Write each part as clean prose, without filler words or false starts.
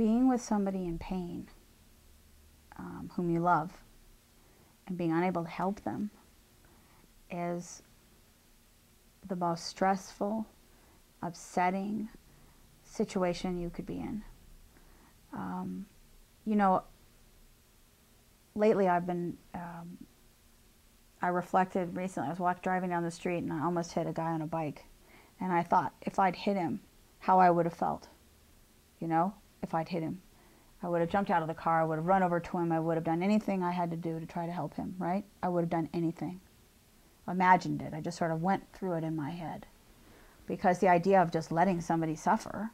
being with somebody in pain, whom you love, and being unable to help them is the most stressful, upsetting situation you could be in. You know, lately I've been, I reflected recently, I was driving down the street and I almost hit a guy on a bike. And I thought if I'd hit him, how I would have felt, you know, if I'd hit him. I would have jumped out of the car, I would have run over to him, I would have done anything I had to do to try to help him, right? I would have done anything. Imagined it, I just sort of went through it in my head. Because the idea of just letting somebody suffer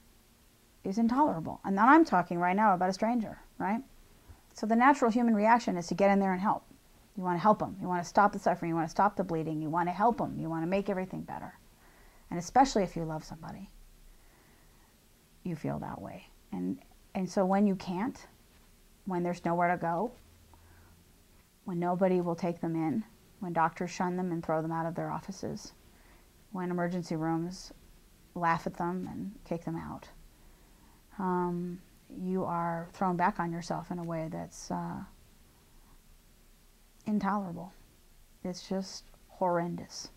is intolerable. And then I'm talking right now about a stranger, right? So the natural human reaction is to get in there and help. You want to help them, you want to stop the suffering, you want to stop the bleeding, you want to help them, you want to make everything better. And especially if you love somebody, you feel that way. And so when you can't, when there's nowhere to go, when nobody will take them in, when doctors shun them and throw them out of their offices, when emergency rooms laugh at them and kick them out, you are thrown back on yourself in a way that's intolerable. It's just horrendous.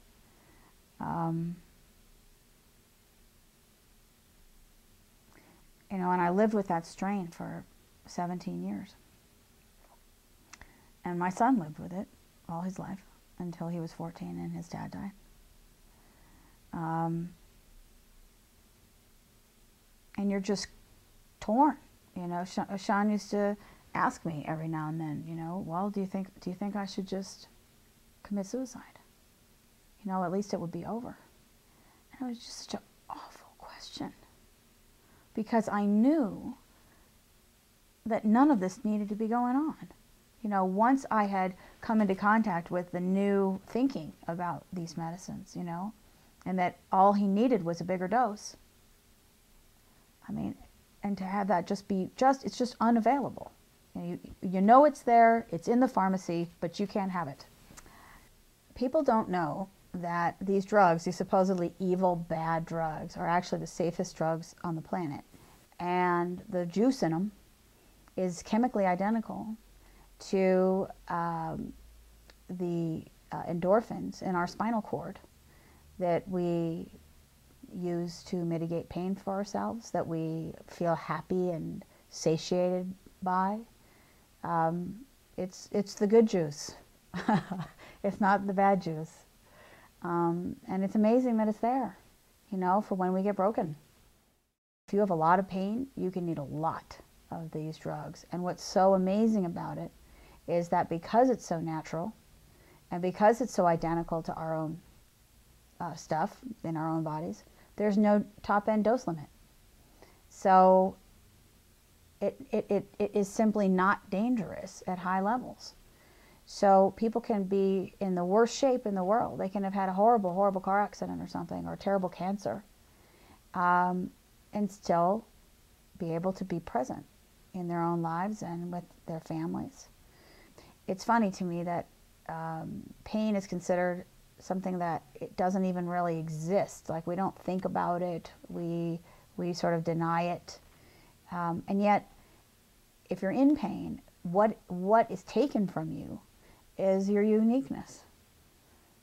You know, and I lived with that strain for 17 years. And my son lived with it all his life until he was 14 and his dad died. And you're just torn, you know. Sean used to ask me every now and then, you know, well, do you think I should just commit suicide? You know, at least it would be over. And it was just such an awful question. Because I knew that none of this needed to be going on. You know, once I had come into contact with the new thinking about these medicines, you know, and that all he needed was a bigger dose. I mean, and to have that just be, it's just unavailable. You know it's there, it's in the pharmacy, but you can't have it. People don't know that these drugs, these supposedly evil, bad drugs, are actually the safest drugs on the planet. And the juice in them is chemically identical to the endorphins in our spinal cord that we use to mitigate pain for ourselves, that we feel happy and satiated by. It's the good juice. It's not the bad juice. And it's amazing that it's there, you know, for when we get broken. If you have a lot of pain, you can need a lot of these drugs. And what's so amazing about it is that because it's so natural and because it's so identical to our own stuff in our own bodies, there's no top-end dose limit. So it is simply not dangerous at high levels. So people can be in the worst shape in the world. They can have had a horrible, horrible car accident or something, or terrible cancer, and still be able to be present in their own lives and with their families. It's funny to me that pain is considered something that it doesn't even really exist. Like, we don't think about it. We sort of deny it. And yet, if you're in pain, what is taken from you is your uniqueness,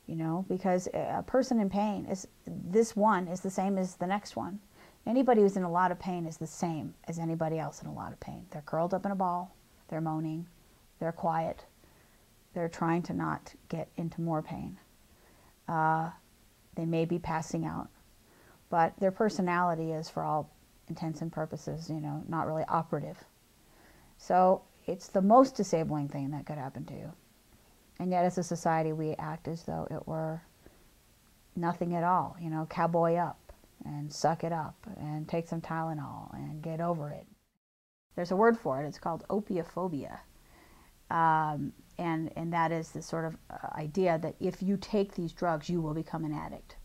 you know, because a person in pain is, this one is the same as the next one. Anybody who's in a lot of pain is the same as anybody else in a lot of pain. They're curled up in a ball, they're moaning, they're quiet, they're trying to not get into more pain. They may be passing out, but their personality is, for all intents and purposes, you know, not really operative. So it's the most disabling thing that could happen to you. And yet, as a society, we act as though it were nothing at all. You know, cowboy up and suck it up and take some Tylenol and get over it. There's a word for it. It's called opiophobia. And that is the sort of idea that if you take these drugs, you will become an addict.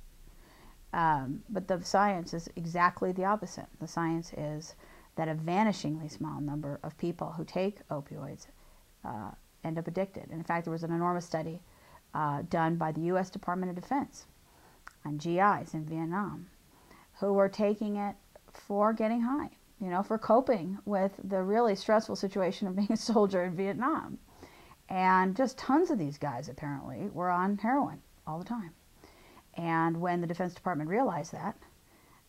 But the science is exactly the opposite. The science is that a vanishingly small number of people who take opioids end up addicted. And in fact, there was an enormous study done by the U.S. Department of Defense on GIs in Vietnam who were taking it for getting high. you know, for coping with the really stressful situation of being a soldier in Vietnam. And just tons of these guys apparently were on heroin all the time. And when the Defense Department realized that,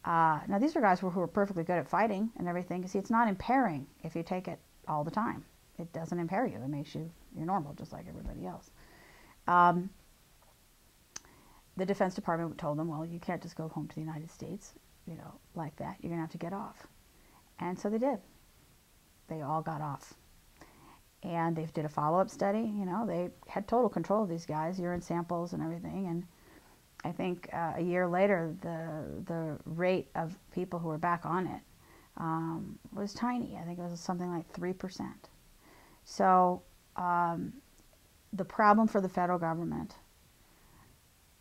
now these are guys who were perfectly good at fighting and everything. See, it's not impairing if you take it all the time. It doesn't impair you. It makes you, you're normal, just like everybody else. The Defense Department told them, well, you can't just go home to the United States, you know, like that. You're going to have to get off. And so they did. They all got off. And they did a follow-up study. You know, they had total control of these guys, urine samples and everything. And I think a year later, the rate of people who were back on it was tiny. I think it was something like 3%. So the problem for the federal government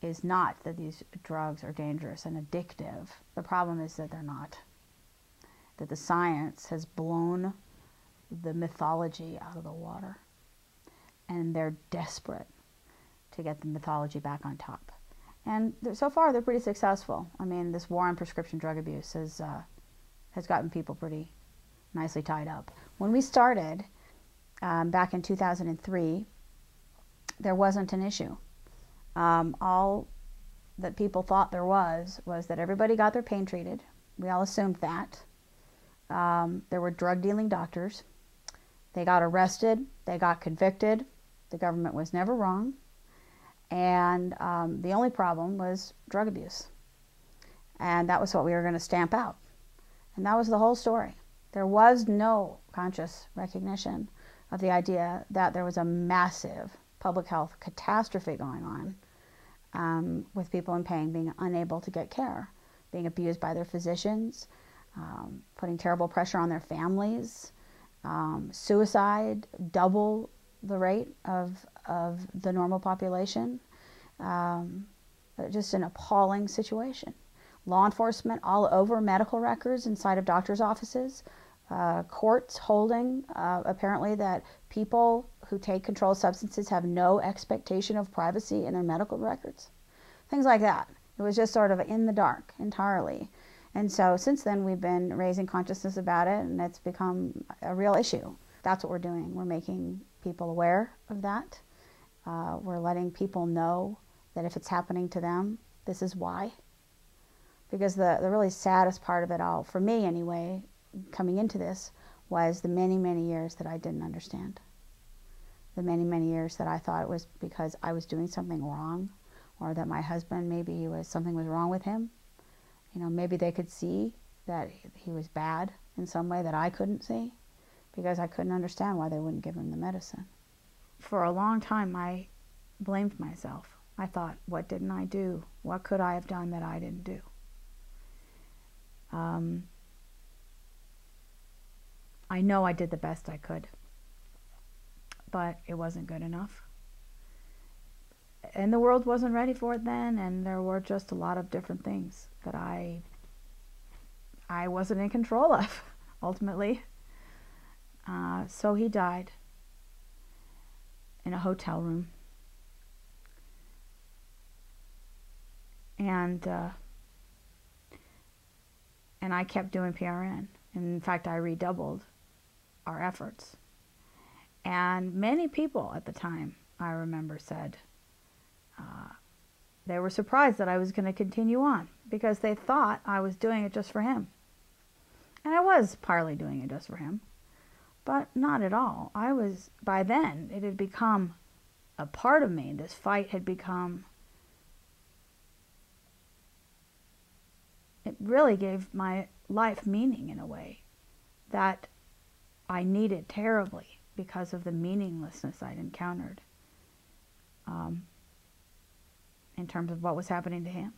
is not that these drugs are dangerous and addictive. The problem is that they're not. That the science has blown the mythology out of the water. And they're desperate to get the mythology back on top. And so far, they're pretty successful. I mean, this war on prescription drug abuse has gotten people pretty nicely tied up. When we started back in 2003, there wasn't an issue. All that people thought there was that everybody got their pain treated. We all assumed that. There were drug-dealing doctors. They got arrested. They got convicted. The government was never wrong. And the only problem was drug abuse. And that was what we were going to stamp out. And that was the whole story. There was no conscious recognition of the idea that there was a massive public health catastrophe going on with people in pain being unable to get care, being abused by their physicians, putting terrible pressure on their families, suicide, double the rate of the normal population. Just an appalling situation. Law enforcement all over medical records inside of doctors' offices, courts holding apparently that people who take controlled substances have no expectation of privacy in their medical records. Things like that. It was just sort of in the dark entirely. And so since then we've been raising consciousness about it, and it's become a real issue. That's what we're doing. We're making people aware of that. We're letting people know that if it's happening to them, this is why. Because the really saddest part of it all, for me anyway, coming into this, was the many, many years that I didn't understand. The many, many years that I thought it was because I was doing something wrong, or that my husband, maybe he was, something was wrong with him. You know, maybe they could see that he was bad in some way that I couldn't see, because I couldn't understand why they wouldn't give him the medicine. For a long time, I blamed myself. I thought, what didn't I do? What could I have done that I didn't do? I know I did the best I could, but it wasn't good enough. And the world wasn't ready for it then, and there were just a lot of different things that I wasn't in control of, ultimately. So he died in a hotel room. And I kept doing PRN. And in fact, I redoubled our efforts. And many people at the time, I remember, said they were surprised that I was going to continue on, because they thought I was doing it just for him. And I was partly doing it just for him, but not at all. I was, by then, it had become a part of me. This fight had become, it really gave my life meaning in a way that I needed terribly because of the meaninglessness I'd encountered in terms of what was happening to him.